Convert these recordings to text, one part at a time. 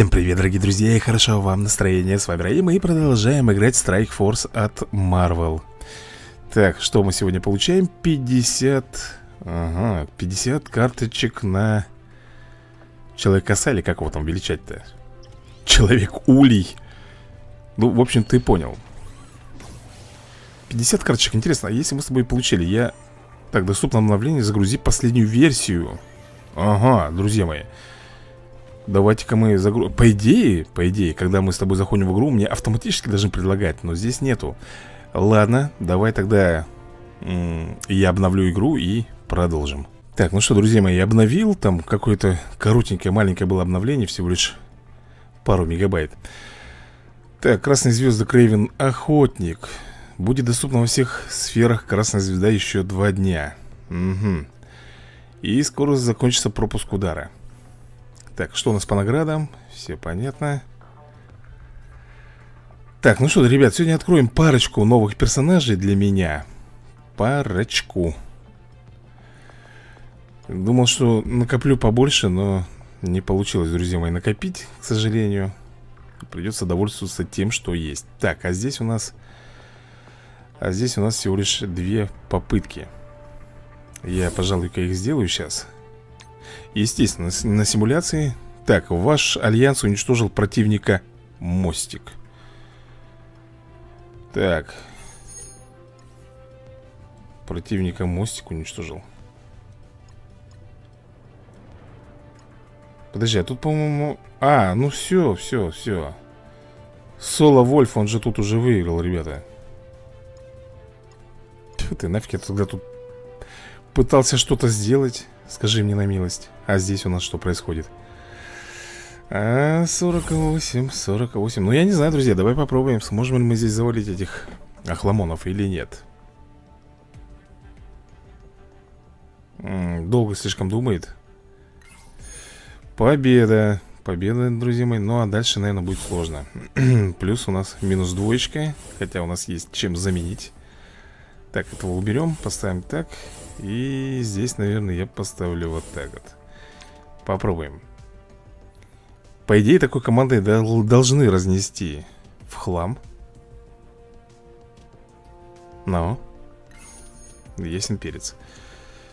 Всем привет, дорогие друзья, и хорошего вам настроения. С вами Раим, и мы продолжаем играть Strike Force от Marvel. Так, что мы сегодня получаем? 50 карточек на Человека-Коса, или как его там величать-то? Человек-Улей. Ну, в общем, ты понял. 50 карточек, интересно, а если мы с тобой получили? Я... Так, доступно обновление, загрузи последнюю версию. Ага, друзья мои. Давайте-ка мы загрузим. По идее, когда мы с тобой заходим в игру, мне автоматически должны предлагать, но здесь нету. Ладно, давай тогда я обновлю игру и продолжим. Так, ну что, друзья мои, я обновил. Там какое-то коротенькое, маленькое было обновление, всего лишь пару мегабайт. Так, Красная звезда, Крэвен, Охотник. Будет доступна во всех сферах Красная звезда еще 2 дня. Угу. И скоро закончится пропуск удара. Так, что у нас по наградам? Все понятно. Так, ну что, ребят, сегодня откроем парочку новых персонажей для меня. Парочку. Думал, что накоплю побольше, но не получилось, друзья мои, накопить, к сожалению. Придется довольствоваться тем, что есть. Так, а здесь у нас... А здесь у нас всего лишь 2 попытки. Я, пожалуй-ка, их сделаю сейчас. Естественно, на симуляции. Так, ваш альянс уничтожил противника мостик. Так. Противника мостик уничтожил. Подожди, а тут, по-моему... А, ну все. Соло Вольф, он же тут уже выиграл, ребята. Тьфу ты, нафиг я тогда тут пытался что-то сделать. Скажи мне на милость. А здесь у нас что происходит? 48. Ну я не знаю, друзья, давай попробуем, сможем ли мы здесь завалить этих охламонов или нет. Долго слишком думает. Победа. Победа, друзья мои. Ну а дальше, наверное, будет сложно. Плюс у нас минус -2. Хотя у нас есть чем заменить. Так, этого уберем, поставим так. И здесь, наверное, я поставлю вот так вот. Попробуем. По идее, такой командой должны разнести в хлам. Но ясен перец.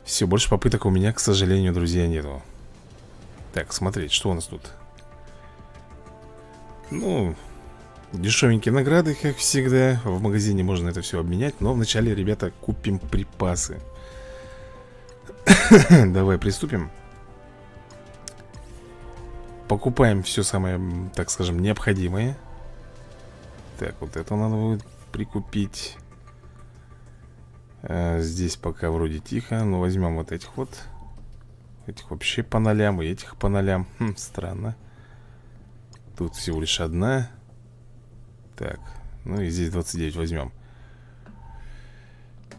Все, больше попыток у меня, к сожалению, друзья, нету. Так, смотреть, что у нас тут. Ну... Дешевенькие награды, как всегда. В магазине можно это все обменять. Но вначале, ребята, купим припасы. Давай приступим. Покупаем все самое, так скажем, необходимое. Так, вот это надо будет прикупить. Здесь пока вроде тихо. Но возьмем вот этих вот. Этих вообще по нолям. И этих по нолям. Странно. Тут всего лишь 1. Так, ну и здесь 29 возьмем.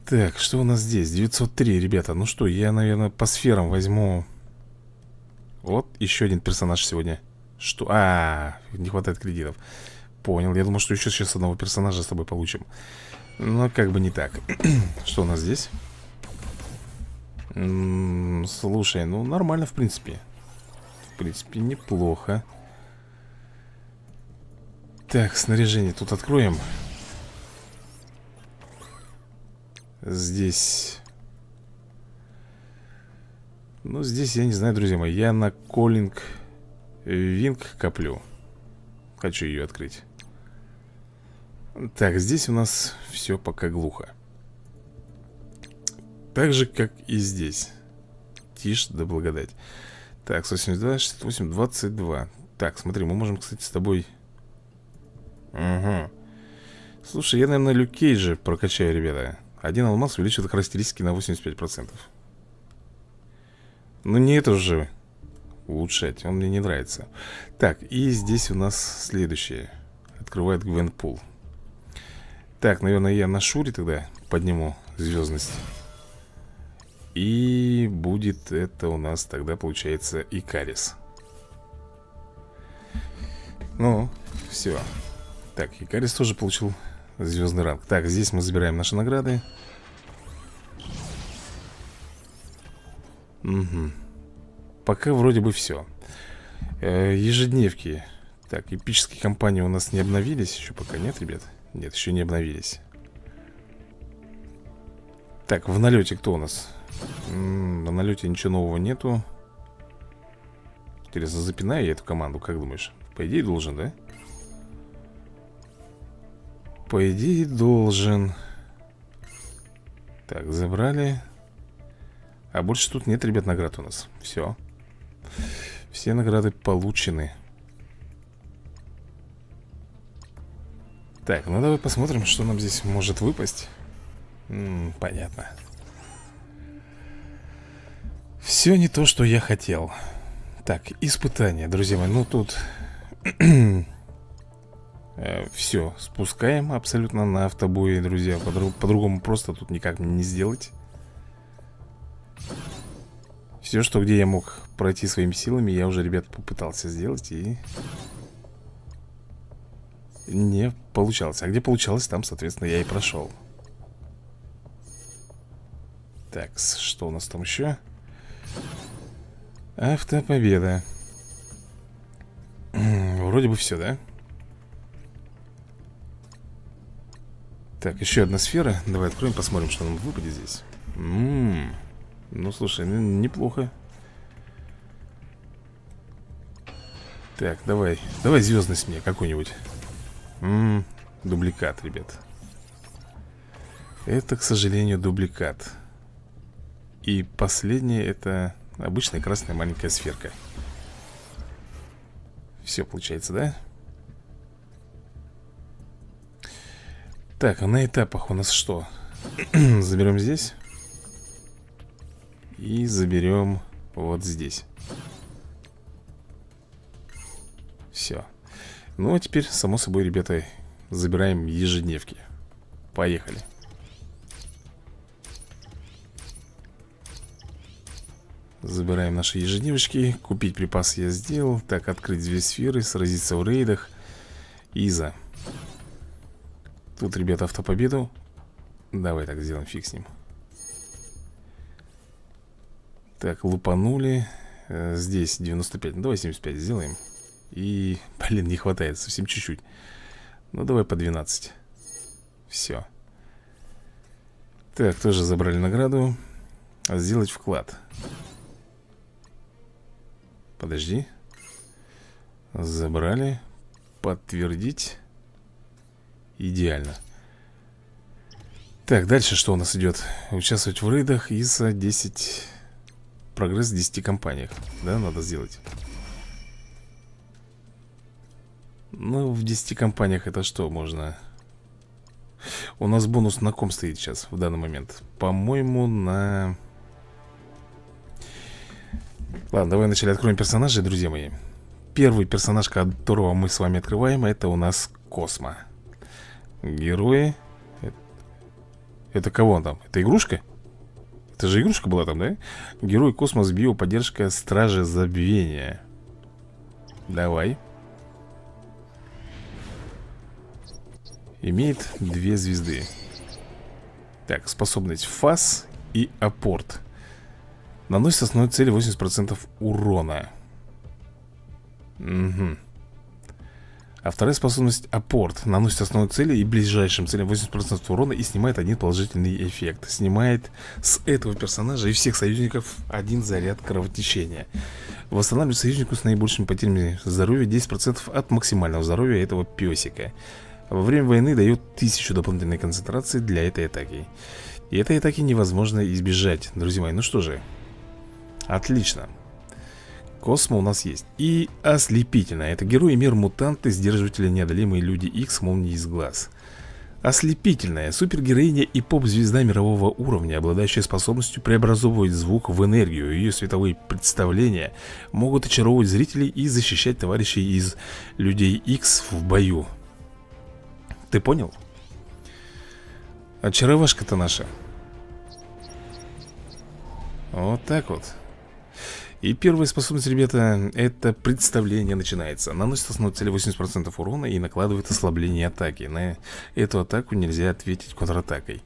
Так, что у нас здесь? 903, ребята. Ну что, я, наверное, по сферам возьму. Вот, еще один персонаж сегодня. Что? Не хватает кредитов. Понял, я думал, что еще сейчас одного персонажа с тобой получим. Но как бы не так. Что у нас здесь? Слушай, ну нормально, в принципе. В принципе, неплохо. Так, снаряжение тут откроем. Здесь. Ну, здесь я не знаю, друзья мои. Я на Colling Wing коплю. Хочу ее открыть. Так, здесь у нас все пока глухо. Так же, как и здесь. Тишь да благодать. Так, 172, 68, 22. Так, смотри, мы можем, кстати, с тобой... Угу. Слушай, я, наверное, Люкейджи прокачаю, ребята. 1 алмаз увеличивает характеристики на 85%. Ну не это же улучшать, он мне не нравится. Так, и здесь у нас следующее. Открывает Гвенпул. Так, наверное, я на Шури тогда подниму звездность. И будет это у нас тогда, получается, Икарис. Ну, все. Так, Икарис тоже получил звездный ранг. Так, здесь мы забираем наши награды. Угу. Пока вроде бы все. Ежедневки. Так, эпические компании у нас не обновились еще пока, нет, ребят? Нет, еще не обновились. Так, в налете кто у нас? В налете ничего нового нету. Интересно, запинаю я эту команду, как думаешь? По идее должен, да? По идее должен. Так, забрали. А больше тут нет, ребят, наград у нас. Все. Все награды получены. Так, ну давай посмотрим, что нам здесь может выпасть. Понятно. Все не то, что я хотел. Так, испытание, друзья мои. Ну тут все, спускаем абсолютно на автобое, друзья. По-другому просто тут никак не сделать. Все, что где я мог пройти своими силами, я уже, ребят, попытался сделать и не получалось. А где получалось, там, соответственно, я и прошел. Так, что у нас там еще? Автопобеда. Вроде бы все, да? Так, еще одна сфера. Давай откроем, посмотрим, что нам выпадет здесь. Ну, слушай, неплохо. Так, давай. Давай звездность мне какую-нибудь. Дубликат, ребят. Это, к сожалению, дубликат. И последнее это обычная красная маленькая сферка. Все получается, да? Так, а на этапах у нас что? Заберем здесь. И заберем вот здесь. Все. Ну а теперь, само собой, ребята, забираем ежедневки. Поехали. Забираем наши ежедневочки. Купить припас я сделал. Так, открыть две сферы, сразиться в рейдах. Иза. Тут, ребята, автопобеду. Давай так сделаем, фиг с ним. Так, лупанули. Здесь 95, ну, давай 75 сделаем. И, блин, не хватает, совсем чуть-чуть. Ну, давай по 12. Все. Так, тоже забрали награду. Сделать вклад. Подожди. Забрали. Подтвердить. Идеально. Так, дальше что у нас идет? Участвовать в рейдах и за 10. Прогресс в 10 компаниях. Да, надо сделать. Ну, в 10 компаниях это что можно? У нас бонус на ком стоит сейчас, в данный момент? По-моему, на... Ладно, давай вначале откроем персонажей, друзья мои. Первый персонаж, которого мы с вами открываем, это у нас Космо. Герои. Это кого он там? Это игрушка? Это же игрушка была там, да? Герой Космос, биоподдержка, Стражи забвения. Давай. Имеет 2 звезды. Так, способность фас и апорт. Наносит основной цели 80% урона. Угу. А вторая способность апорт. Наносит основной цели и ближайшим целям 80% урона и снимает один положительный эффект. Снимает с этого персонажа и всех союзников один заряд кровотечения. Восстанавливает союзнику с наибольшими потерями здоровья 10% от максимального здоровья этого песика. Во время войны дает 1000 дополнительной концентрации для этой атаки. И этой атаки невозможно избежать, друзья мои. Ну что же, отлично. Космо у нас есть. И ослепительная. Это герои, мир, мутанты, сдерживатели, неодолимые люди X, молнии из глаз. Ослепительная. Супергероиня и поп-звезда мирового уровня, обладающая способностью преобразовывать звук в энергию. Ее световые представления могут очаровывать зрителей и защищать товарищей из людей X в бою. Ты понял? Очаровашка-то наша. Вот так вот. И первая способность, ребята, это представление начинается. Наносит основной цели 80% урона и накладывает ослабление атаки. На эту атаку нельзя ответить контратакой.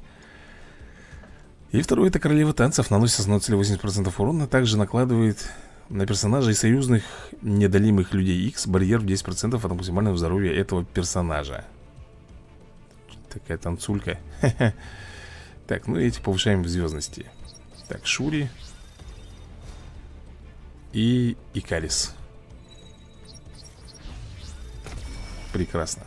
И второе, это королева танцев. Наносит основной цели 80% урона, также накладывает На персонажей союзных недолимых людей X барьер в 10% от максимального здоровья этого персонажа. Такая танцулька. Так, ну эти повышаем в звездности. Так, Шури и Икарис. Прекрасно.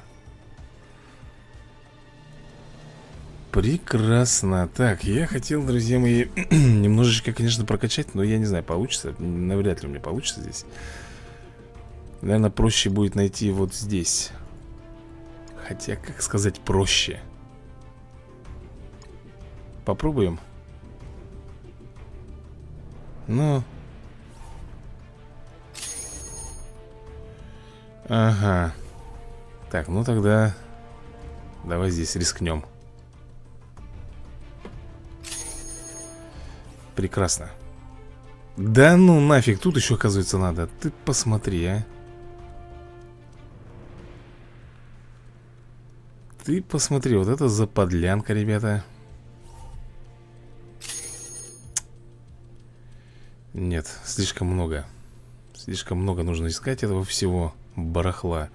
Прекрасно. Так, я хотел, друзья мои, немножечко, конечно, прокачать, но я не знаю, получится. Навряд ли у меня получится здесь. Наверное, проще будет найти вот здесь. Хотя, как сказать, проще. Попробуем. Ну. Ага. Так, ну тогда давай здесь рискнем. Прекрасно. Да ну нафиг, тут еще, оказывается, надо. Ты посмотри, а. Ты посмотри, вот это заподлянка, ребята. Нет, слишком много. Слишком много нужно искать этого всего барахла.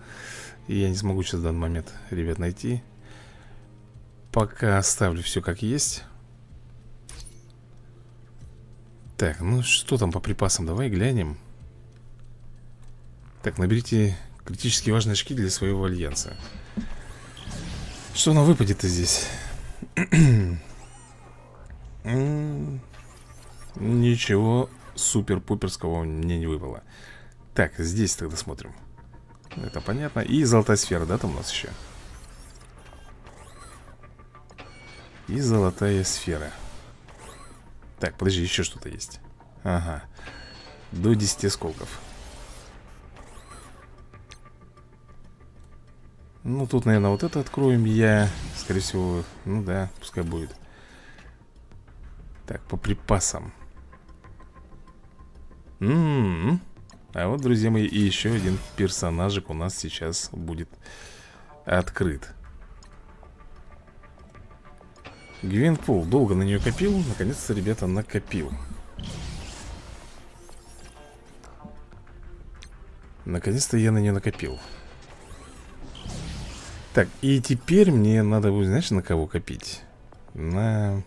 И я не смогу сейчас в данный момент, ребят, найти. Пока оставлю все как есть. Так, ну что там по припасам? Давай глянем. Так, наберите критически важные очки для своего альянса. Что нам выпадет-то здесь? Ничего супер-пуперского мне не выпало. Так, здесь тогда смотрим. Это понятно. И золотая сфера, да, там у нас еще? И золотая сфера. Так, подожди, еще что-то есть. Ага. До 10 осколков. Ну, тут, наверное, вот это откроем я. Скорее всего, ну да, пускай будет. Так, по припасам. А вот, друзья мои, и еще один персонажик у нас сейчас будет открыт. Гвенпул, долго на нее копил. Наконец-то, ребята, накопил. Наконец-то я на нее накопил. Так, и теперь мне надо будет, знаешь, на кого копить? На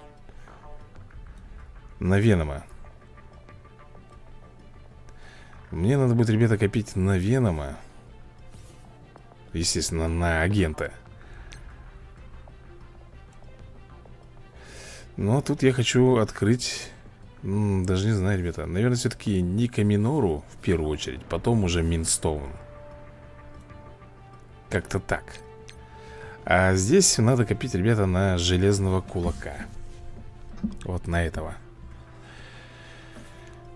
Венома. Мне надо будет, ребята, копить на Венома. Естественно, на агента. Но тут я хочу открыть, даже не знаю, ребята. Наверное, все-таки Ника Минору в первую очередь, потом уже Минстоун. Как-то так. А здесь надо копить, ребята, на Железного Кулака. Вот на этого.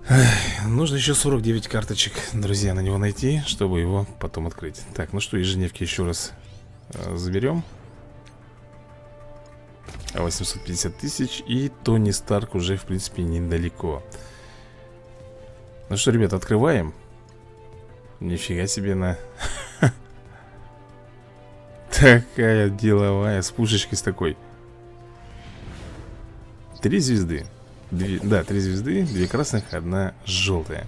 Эх, нужно еще 49 карточек, друзья, на него найти, чтобы его потом открыть. Так, ну что, ежедневки еще раз заберем. 850 тысяч. И Тони Старк уже, в принципе, недалеко. Ну что, ребят, открываем. Нифига себе на. Такая деловая, с пушечкой с такой. 3 звезды. Да, 3 звезды, 2 красных, 1 желтая.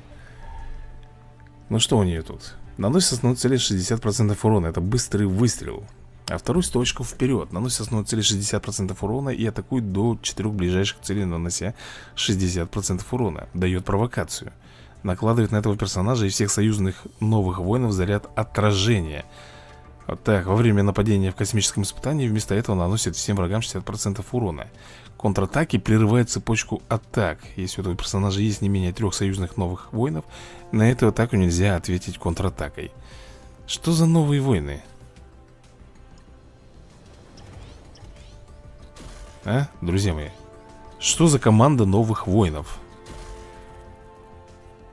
Ну что у нее тут? Наносит основной цели 60% урона. Это быстрый выстрел. А второй 100 очков вперед. Наносит основной цели 60% урона и атакует до 4 ближайших целей, нанося 60% урона. Дает провокацию. Накладывает на этого персонажа и всех союзных новых воинов заряд отражения. Вот так, во время нападения в космическом испытании вместо этого наносит всем врагам 60% урона. Контратаки прерывает цепочку атак. Если у этого персонажа есть не менее 3 союзных новых воинов, на эту атаку нельзя ответить контратакой. Что за новые войны? А, друзья мои, что за команда новых воинов?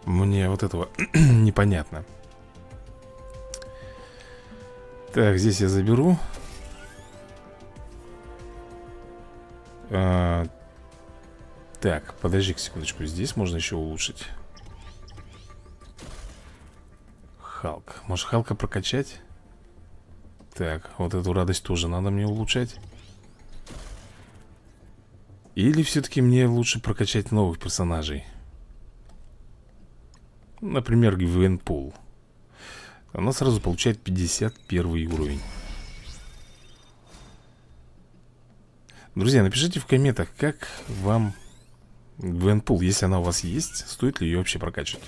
Мне вот этого непонятно. Так, здесь я заберу. Так, подожди секундочку. Здесь можно еще улучшить. Халк. Может, Халка прокачать? Так, вот эту радость тоже надо мне улучшать. Или все-таки мне лучше прокачать новых персонажей? например, Гвенпул, она сразу получает 51 уровень. Друзья, напишите в комментах, как вам Гвенпул, если она у вас есть, стоит ли ее вообще прокачивать.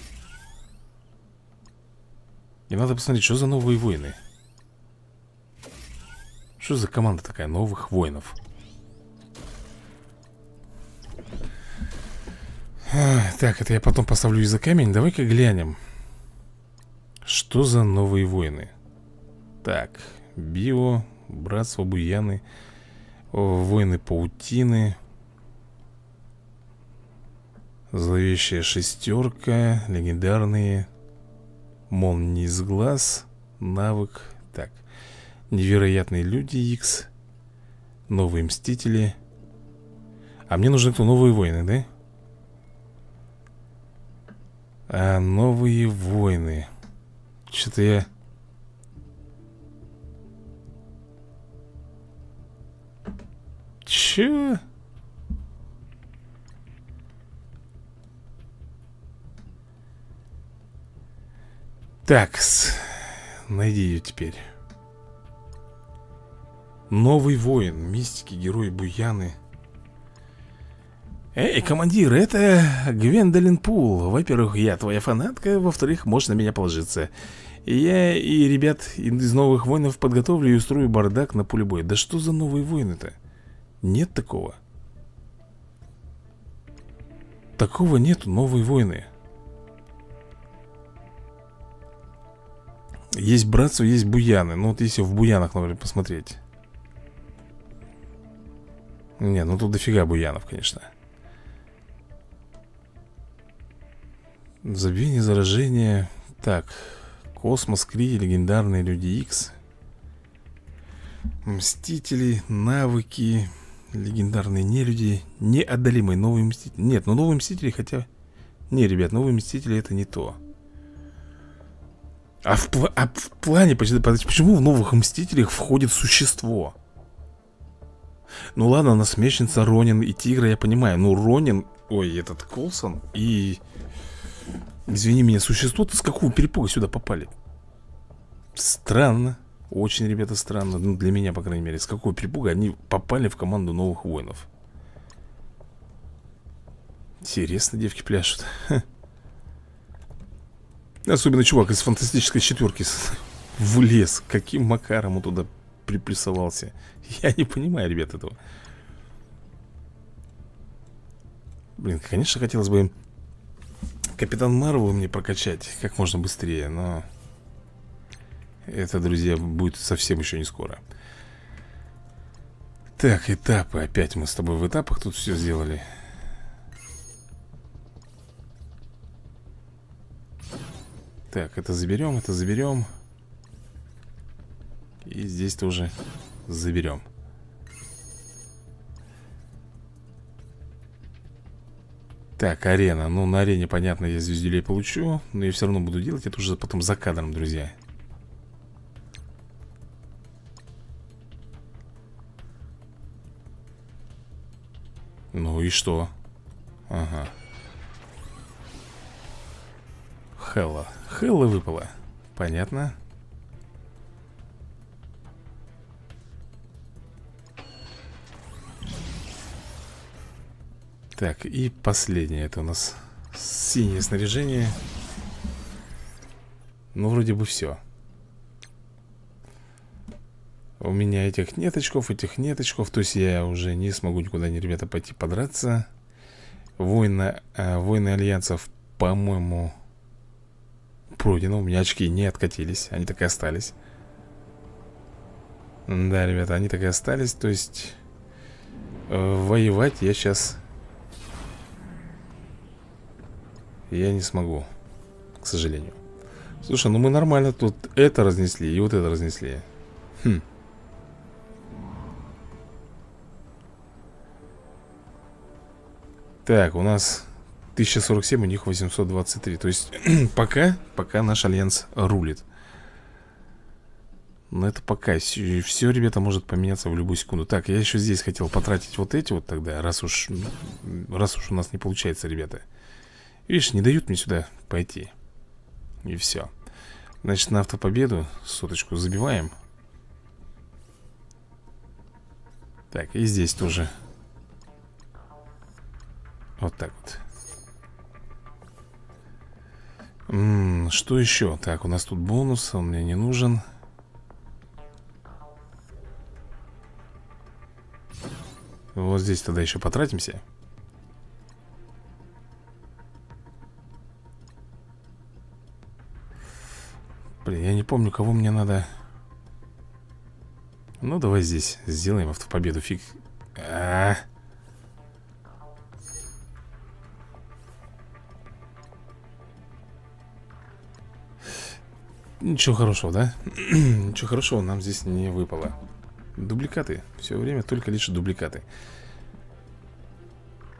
И надо посмотреть, что за новые войны. Что за команда такая, новых воинов? Так, это я потом поставлю за камень. Давай-ка глянем, что за новые войны. Так, био, братство, буяны, войны паутины, зловещая шестерка, легендарные, молнии из глаз, навык. Так, невероятные люди X, новые мстители. А мне нужны кто? Новые войны, да? А, новые войны. Что-то я... Че? Так, найди ее теперь. Новый воин, мистики, герои, буяны. Эй, командир, это Гвендолин Пул. Во-первых, я твоя фанатка. Во-вторых, можешь на меня положиться. Я и ребят из новых воинов подготовлю и устрою бардак на поле боя. Да что за новые воины-то? Нет такого. Такого нету, новые войны. Есть братство, есть буяны. Ну вот если в буянах, например, посмотреть. Не, ну тут дофига буянов, конечно. Забвение, заражение. Так, космос, Кри, легендарные люди X, мстители, навыки, легендарные нелюди, неодолимые, новые мстители. Нет, ну новые мстители, хотя... Не, ребят, новые мстители это не то. А в плане, почему в новых мстителях входит существо? Ну ладно, насмешница, Ронин и Тигра, я понимаю. Ну Ронин, ой, этот Колсон и... Извини меня, существо-то с какого перепуга сюда попали? Странно. Очень, ребята, странно. Ну, для меня, по крайней мере. С какого перепуга они попали в команду новых воинов? Интересно, девки пляшут. Ха. Особенно чувак из фантастической четверки влез. Каким макаром он туда припрессовался? Я не понимаю, ребят, этого. Блин, конечно, хотелось бы им Капитан Марвел мне прокачать как можно быстрее, но это, друзья, будет совсем еще не скоро. Так, этапы. Опять мы с тобой в этапах тут все сделали. Так, это заберем и здесь тоже заберем. Так, арена. Ну, на арене, понятно, я звездюлей получу. Но я все равно буду делать это уже потом за кадром, друзья. Ну и что? Ага. Хелла. Хелла выпала. Понятно. Так, и последнее, это у нас синее снаряжение. Ну, вроде бы все. У меня этих нет очков, то есть я уже не смогу никуда, не, ребята, пойти подраться. Войны альянсов, по-моему, пройдено. У меня очки не откатились, они так и остались. Да, ребята, они так и остались, то есть воевать я сейчас... Я не смогу, к сожалению. Слушай, ну мы нормально тут это разнесли и вот это разнесли. Хм. Так, у нас 1047, у них 823. То есть пока наш альянс рулит. Но это пока. Все, ребята, может поменяться в любую секунду. Так, я еще здесь хотел потратить вот эти вот тогда, раз уж у нас не получается, ребята. Видишь, не дают мне сюда пойти. И все. Значит, на автопобеду соточку забиваем. Так, и здесь тоже. Вот так вот. Что еще? Так, у нас тут бонус, он мне не нужен. Вот здесь тогда еще потратимся. Блин, я не помню, кого мне надо. Ну, давай здесь сделаем автопобеду. Фиг. Ничего хорошего, да? Ничего хорошего нам здесь не выпало. Дубликаты. Все время только лишь дубликаты.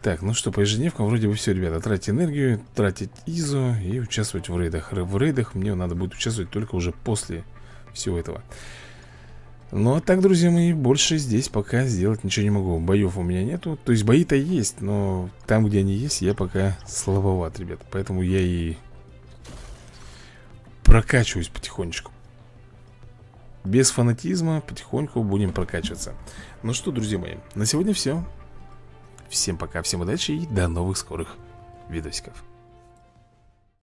Так, ну что, по ежедневкам вроде бы все, ребята. Тратить энергию, тратить изо и участвовать в рейдах. В рейдах мне надо будет участвовать только уже после всего этого. Ну а так, друзья мои, больше здесь пока сделать ничего не могу. Боев у меня нету. То есть бои-то есть, но там, где они есть, я пока слабоват, ребята. Поэтому я и прокачиваюсь потихонечку. Без фанатизма потихоньку будем прокачиваться. Ну что, друзья мои, на сегодня все. Всем пока, всем удачи и до новых скорых видосиков.